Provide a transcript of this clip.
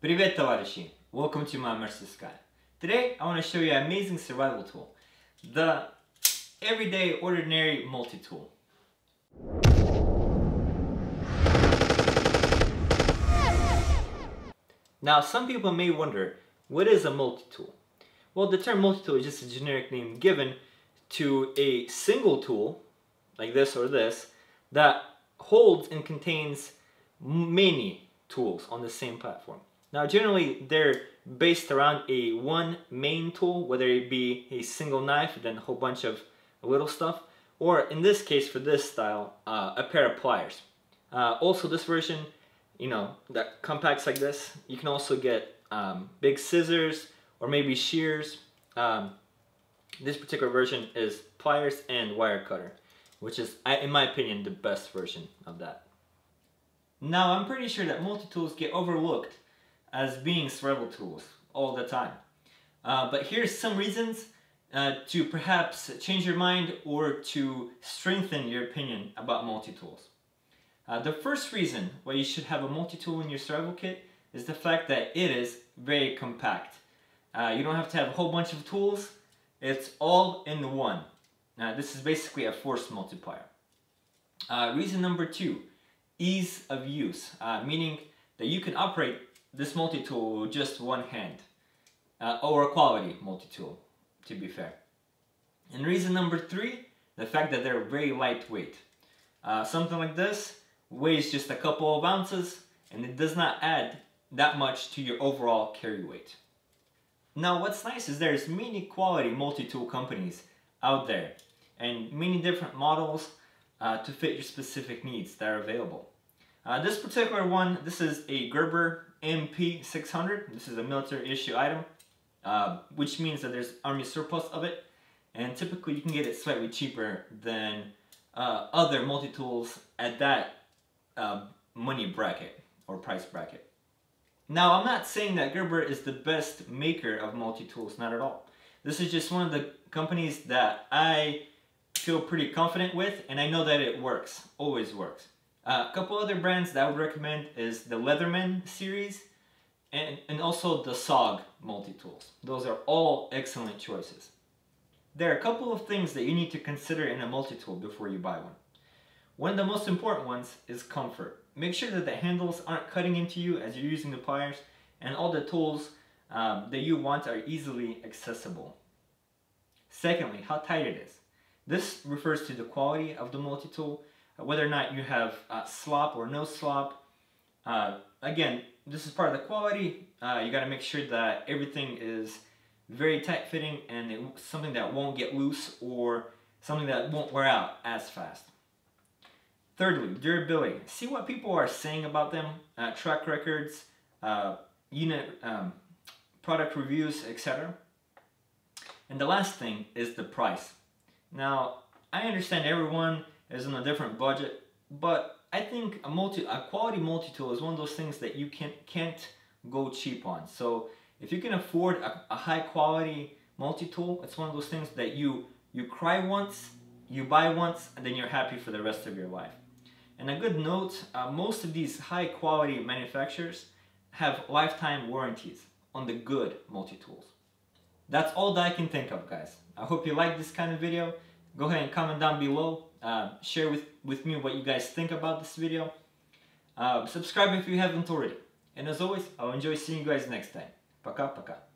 Привет, товарищи! Welcome to my Mercy Sky. Today I want to show you an amazing survival tool, the everyday ordinary multi-tool. Now some people may wonder, what is a multi-tool? Well, the term multi-tool is just a generic name given to a single tool, like this or this, that holds and contains many tools on the same platform. Now generally they're based around a one main tool, whether it be a single knife, then a whole bunch of little stuff, or in this case for this style, a pair of pliers. Also this version, you know, that compacts like this, you can also get big scissors or maybe shears. This particular version is pliers and wire cutter, which is, in my opinion, the best version of that. Now I'm pretty sure that multi-tools get overlooked as being survival tools all the time. But here's some reasons to perhaps change your mind or to strengthen your opinion about multi-tools. The first reason why you should have a multi-tool in your survival kit is the fact that it is very compact. You don't have to have a whole bunch of tools, it's all in one. Now this is basically a force multiplier. Reason number two, ease of use, meaning that you can operate this multi-tool with just one hand, or a quality multi-tool, to be fair. And reason number three, the fact that they're very lightweight. Something like this weighs just a couple of ounces, and it does not add that much to your overall carry weight. Now what's nice is there's many quality multi-tool companies out there, and many different models to fit your specific needs that are available. This particular one, this is a Gerber MP600. This is a military issue item, which means that there's army surplus of it, and typically you can get it slightly cheaper than other multi-tools at that money bracket or price bracket. Now I'm not saying that Gerber is the best maker of multi-tools, not at all. This is just one of the companies that I feel pretty confident with, and I know that it works, always works. A couple other brands that I would recommend is the Leatherman series and also the SOG multi-tools. Those are all excellent choices. There are a couple of things that you need to consider in a multi-tool before you buy one. One of the most important ones is comfort. Make sure that the handles aren't cutting into you as you're using the pliers, and all the tools that you want are easily accessible. Secondly, how tight it is. This refers to the quality of the multi-tool, whether or not you have slop or no slop. Again, this is part of the quality. You got to make sure that everything is very tight fitting and it's something that won't get loose or something that won't wear out as fast. Thirdly, durability. See what people are saying about them, track records, unit product reviews, etc. And the last thing is the price. Now, I understand everyone is on a different budget, but I think a quality multi-tool is one of those things that you can't go cheap on. So if you can afford a high quality multi-tool, it's one of those things that you cry once, you buy once, and then you're happy for the rest of your life. And a good note, most of these high quality manufacturers have lifetime warranties on the good multi-tools. That's all that I can think of, guys. I hope you like this kind of video. Go ahead and comment down below. Share with me what you guys think about this video. Subscribe if you haven't already. And as always, I'll enjoy seeing you guys next time. Пока-пока.